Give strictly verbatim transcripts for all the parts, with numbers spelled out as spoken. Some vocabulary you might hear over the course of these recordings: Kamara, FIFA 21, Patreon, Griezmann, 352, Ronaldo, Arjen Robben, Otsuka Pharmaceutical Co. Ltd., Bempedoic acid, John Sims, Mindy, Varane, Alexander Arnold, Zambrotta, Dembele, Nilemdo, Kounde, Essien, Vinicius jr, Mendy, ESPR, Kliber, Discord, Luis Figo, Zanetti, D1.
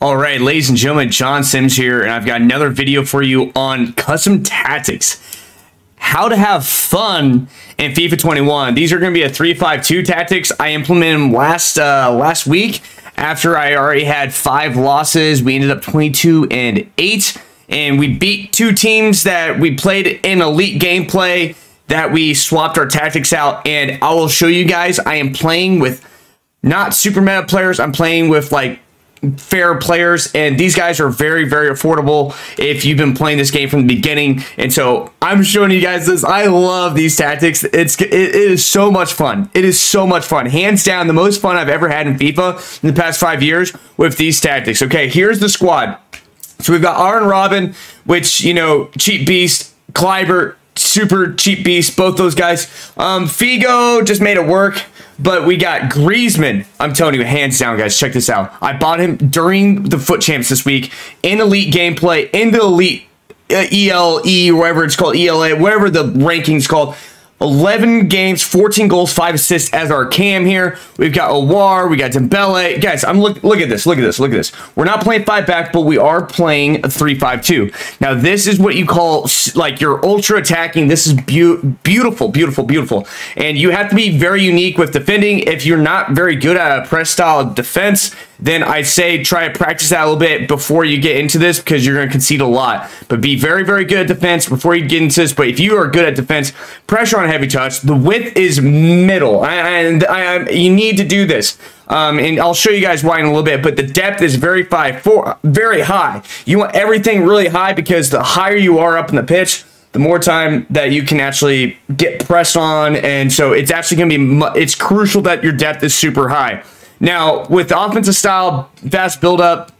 All right, ladies and gentlemen, John Sims here, and I've got another video for you on custom tactics. How to have fun in FIFA twenty-one. These are going to be a three five two tactics. I implemented them last, uh, last week after I already had five losses. We ended up twenty-two and eight, and we beat two teams that we played in elite gameplay that we swapped our tactics out, and I will show you guys. I am playing with not super meta players. I'm playing with, like, fair players, and these guys are very very affordable if you've been playing this game from the beginning. And so I'm showing you guys this. I love these tactics. It's it, it is so much fun. It is so much fun, hands down the most fun I've ever had in FIFA in the past five years with these tactics. Okay, here's the squad. So we've got Arjen Robben, which, you know, cheap beast, Kliber, super cheap beast, both those guys. um Figo just made it work. But we got Griezmann. I'm telling you, hands down, guys, check this out. I bought him during the Foot Champs this week in elite gameplay, in the elite uh, E L E, whatever it's called, E L A, whatever the ranking's called. eleven games, fourteen goals, five assists as our cam here. We've got Aouar, we got Dembele. Guys, I'm look look at this, look at this, look at this. We're not playing five back, but we are playing a three five two. Now, this is what you call like your ultra attacking. This is be beautiful, beautiful, beautiful. And you have to be very unique with defending. If you're not very good at a press style of defense, then I'd say try to practice that a little bit before you get into this, because you're going to concede a lot. But be very, very good at defense before you get into this. But if you are good at defense, pressure on heavy touch. The width is middle, and I, I, you need to do this. Um, and I'll show you guys why in a little bit. But the depth is very five, four, very high. You want everything really high, because the higher you are up in the pitch, the more time that you can actually get pressed on. And so it's actually going to be, it's crucial that your depth is super high. Now, with the offensive style, fast build-up,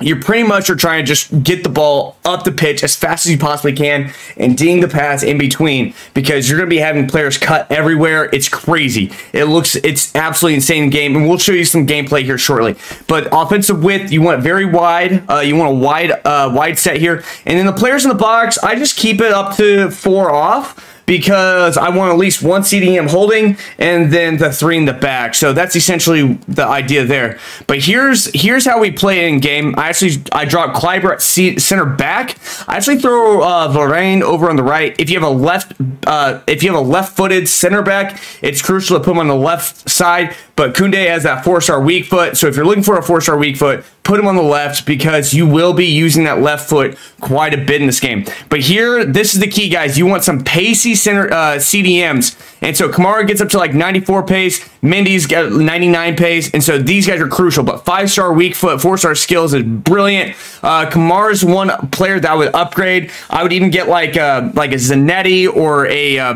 you pretty much are trying to just get the ball up the pitch as fast as you possibly can and ding the pass in between, because you're going to be having players cut everywhere. It's crazy. It looks, it's absolutely insane game, and we'll show you some gameplay here shortly. But offensive width, you want very wide. Uh, you want a wide, uh, wide set here. And then the players in the box, I just keep it up to four off, because I want at least one C D M holding and then the three in the back. So that's essentially the idea there. But here's here's how we play in game. I actually I drop Kliber at C, center back. I actually throw uh, Varane over on the right. If you have a left uh, if you have a left-footed center back, it's crucial to put him on the left side. But Kounde has that four-star weak foot. So if you're looking for a four-star weak foot, put him on the left, because you will be using that left foot quite a bit in this game. But here, this is the key, guys. You want some pacey center uh, C D Ms. And so Kamara gets up to like ninety-four pace. Mindy's got ninety-nine pace. And so these guys are crucial. But five-star weak foot, four-star skills is brilliant. Uh, Kamara's one player that I would upgrade. I would even get like a, like a Zanetti or a... Uh,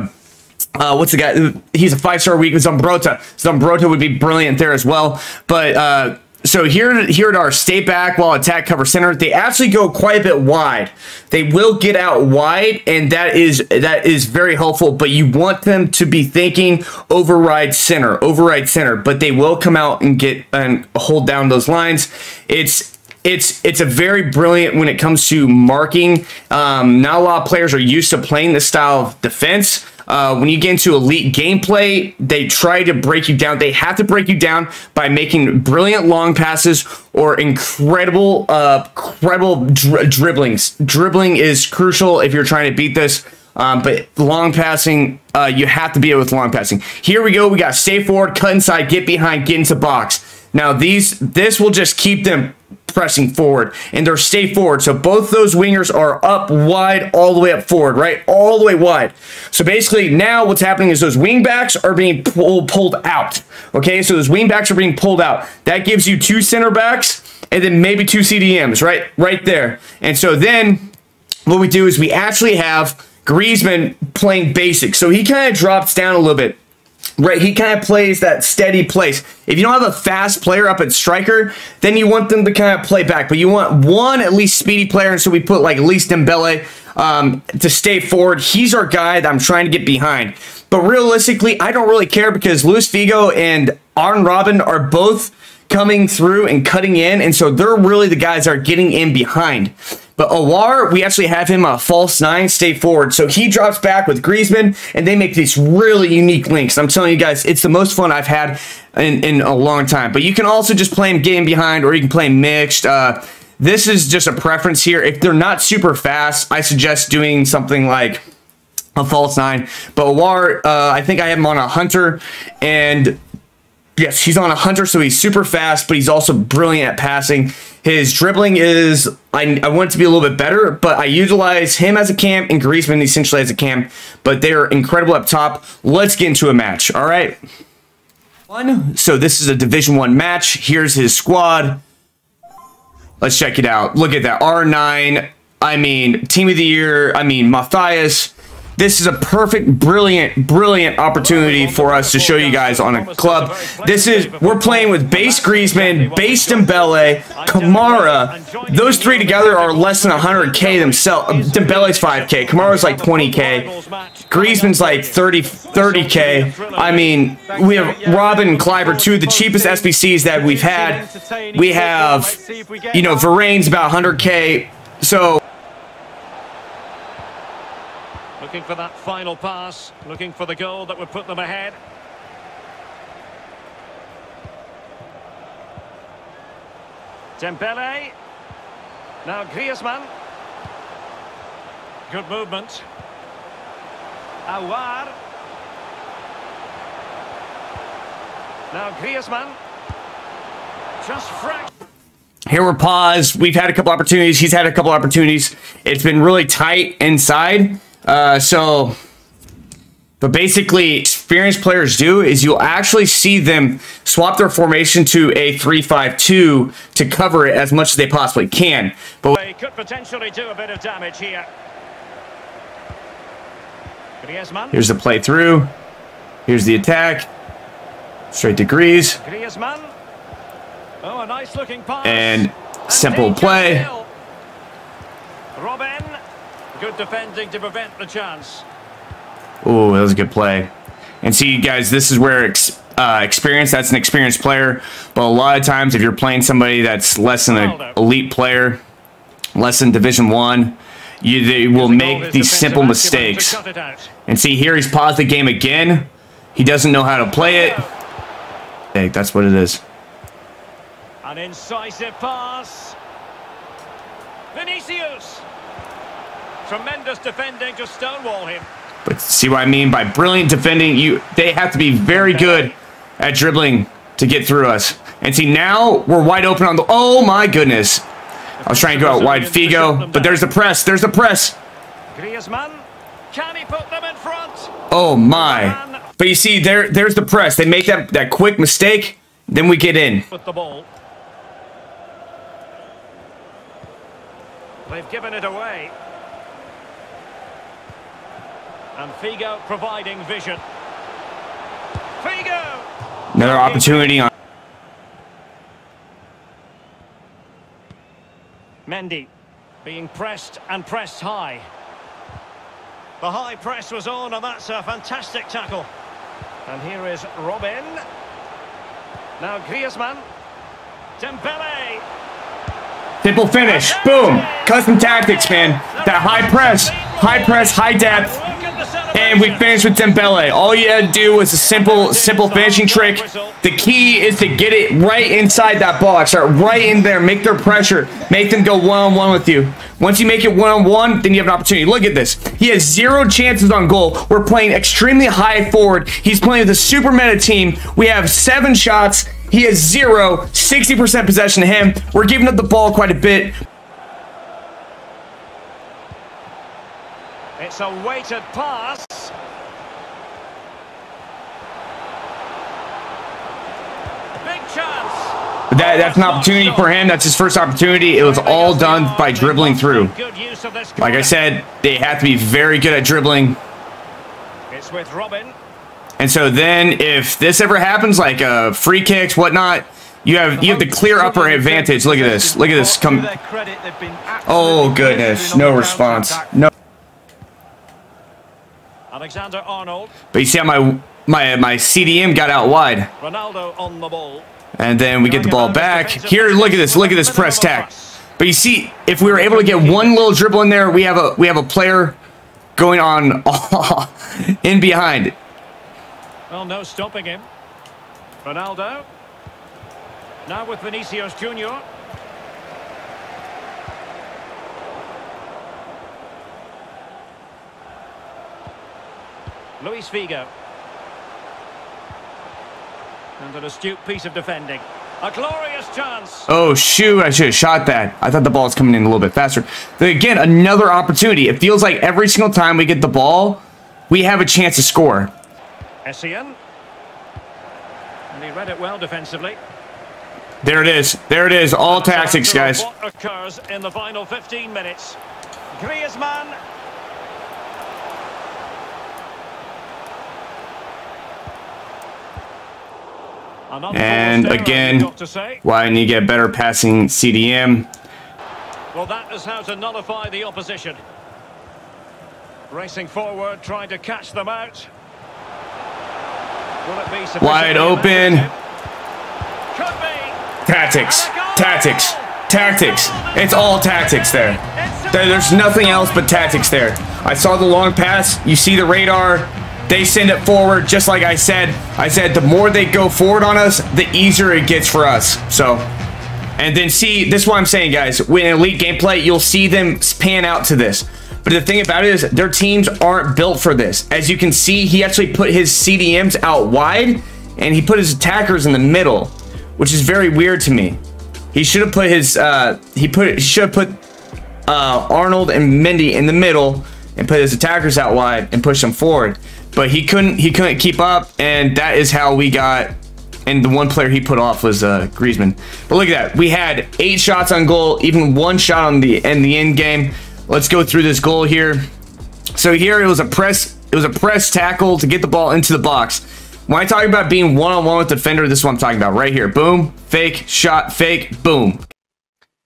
Uh, what's the guy? He's a five-star weak. Zambrotta. Zambrotta would be brilliant there as well. But uh, so here, here at our stay back while attack cover center, they actually go quite a bit wide. They will get out wide, and that is that is very helpful. But you want them to be thinking override center, override center. But they will come out and get and hold down those lines. It's It's it's a very brilliant when it comes to marking. Um, not a lot of players are used to playing this style of defense. Uh, when you get into elite gameplay, they try to break you down. They have to break you down by making brilliant long passes or incredible, uh, incredible dri dribblings. Dribbling is crucial if you're trying to beat this. Um, but long passing, uh, you have to be able with long passing. Here we go. We got stay forward, cut inside, get behind, get into box. Now these this will just keep them pressing forward, and they're stay forward. So both those wingers are up wide, all the way up forward, right? All the way wide. So basically now what's happening is those wing backs are being pull, pulled out. Okay, so those wing backs are being pulled out. That gives you two center backs and then maybe two C D Ms, right? Right there. And so then what we do is we actually have Griezmann playing basic. So he kind of drops down a little bit. Right, he kind of plays that steady place. If you don't have a fast player up at striker, then you want them to kind of play back. But you want one at least speedy player, and so we put like at least Dembele um, to stay forward. He's our guy that I'm trying to get behind. But realistically, I don't really care, because Luis Figo and Arjen Robben are both coming through and cutting in, and so they're really the guys that are getting in behind. But Aouar, we actually have him a false nine, stay forward. So he drops back with Griezmann, and they make these really unique links. I'm telling you guys, it's the most fun I've had in, in a long time. But you can also just play him game behind, or you can play him mixed. Uh, this is just a preference here. If they're not super fast, I suggest doing something like a false nine. But Aouar, uh, I think I have him on a hunter, and yes, he's on a hunter, so he's super fast, but he's also brilliant at passing. His dribbling is, I, I want it to be a little bit better, but I utilize him as a cam and Griezmann essentially as a cam, but they're incredible up top. Let's get into a match, all right? One, so this is a Division One match. Here's his squad. Let's check it out. Look at that, R nine. I mean, Team of the Year, I mean, Matthias. This is a perfect, brilliant, brilliant opportunity for us to show you guys on a club. This is, we're playing with base Griezmann, base Dembele, Kamara. Those three together are less than one hundred K themselves. Dembele's five K, Kamara's like twenty K, Griezmann's like thirty, thirty K. I mean, we have Robben and Kliber, two of the cheapest S B Cs that we've had. We have, you know, Varane's about one hundred K. So, looking for that final pass, looking for the goal that would put them ahead. Dembele. Now Griezmann. Good movement. Aouar. Now Griezmann. Just frack. Here we're paused. We've had a couple opportunities. He's had a couple opportunities. It's been really tight inside. Uh, so, but basically, experienced players do is you'll actually see them swap their formation to a three five two to cover it as much as they possibly can. But they could potentially do a bit of damage here. Here's the play through. Here's the attack. Straight to Griez. Oh, a nice looking pass. And simple play. Robben. Good defending to prevent the chance. Oh, that was a good play. And see, guys, this is where ex uh, experience, that's an experienced player. But a lot of times, if you're playing somebody that's less than an elite player, less than Division One, you they will make these simple mistakes. And see, here he's paused the game again. He doesn't know how to play it. Hey, that's what it is. An incisive pass. Vinicius. Tremendous defending to stonewall him. But see what I mean by brilliant defending? You, they have to be very good at dribbling to get through us. And see, now we're wide open on the... Oh, my goodness. I was trying to go out wide Figo, but there's the press. There's the press. Griezmann, can he put them in front? Oh, my. But you see, there, there's the press. They make that, that quick mistake, then we get in. With the ball. They've given it away. And Figo providing vision. Figo! Another opportunity on Mendy being pressed and pressed high. The high press was on, and that's a fantastic tackle. And here is Robben. Now Griezmann. Dembele. Simple finish. Boom. Custom tactics, man. That high press. High press, high depth. And we finished with Dembele. All you had to do was a simple, simple finishing trick. The key is to get it right inside that box. Start right in there. Make their pressure. Make them go one-on-one with you. Once you make it one-on-one, then you have an opportunity. Look at this. He has zero chances on goal. We're playing extremely high forward. He's playing with a super meta team. We have seven shots. He has zero. sixty percent possession to him. We're giving up the ball quite a bit. It's a weighted pass. Big chance. That, that's an opportunity for him. That's his first opportunity. It was all done by dribbling through. Like I said, they have to be very good at dribbling. It's with Robben. And so then if this ever happens, like uh, free kicks, whatnot, you have you have the clear upper advantage. Look at this. Look at this. Come. Oh, goodness. No response. No. Alexander Arnold. But you see how my my my C D M got out wide. Ronaldo on the ball. And then we get the ball back. Here, look at this. Look at this press tack. But you see, if we were able to get one little dribble in there, we have a we have a player going on in behind. Well, no stopping him. Ronaldo. Now with Vinicius Junior Luis Figo. And an astute piece of defending. A glorious chance. Oh, shoot. I should have shot that. I thought the ball was coming in a little bit faster. But again, another opportunity. It feels like every single time we get the ball, we have a chance to score. Essien. And he read it well defensively. There it is. There it is. All tactics, guys. What occurs in the final fifteen minutes. Griezmann. And again, why didn't you get better passing C D M? Well, that is how to nullify the opposition. Racing forward, trying to catch them out. Will it be wide open? Could be. Tactics, tactics, tactics. It's all tactics there. There's nothing else but tactics there. I saw the long pass. You see the radar. They send it forward, just like I said. I said the more they go forward on us, the easier it gets for us. So, and then see, this is what I'm saying, guys. When elite gameplay, you'll see them pan out to this. But the thing about it is their teams aren't built for this. As you can see, he actually put his C D Ms out wide, and he put his attackers in the middle, which is very weird to me. He should have put his, uh, he put, he should have put uh, Arnold and Mendy in the middle and put his attackers out wide and push them forward. But he couldn't he couldn't keep up, and that is how we got, and the one player he put off was uh, Griezmann. But look at that. We had eight shots on goal, even one shot on the in the end game. Let's go through this goal here. So here it was a press, it was a press tackle to get the ball into the box. When I talk about being one-on-one with the defender, this is what I'm talking about right here. Boom, fake, shot, fake, boom.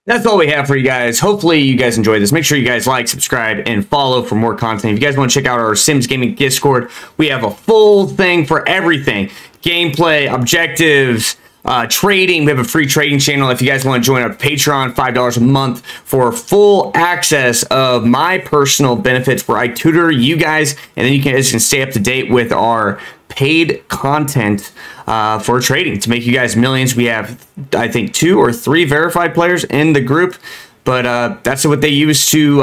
That's all we have for you guys. Hopefully you guys enjoyed this. Make sure you guys like, subscribe, and follow for more content. If you guys want to check out our Sims Gaming Discord, we have a full thing for everything. Gameplay, objectives, uh, trading. We have a free trading channel. If you guys want to join our Patreon, five dollars a month for full access of my personal benefits where I tutor you guys. And then you guys can stay up to date with our paid content uh, for trading to make you guys millions. We have, I think, two or three verified players in the group, but uh, that's what they use to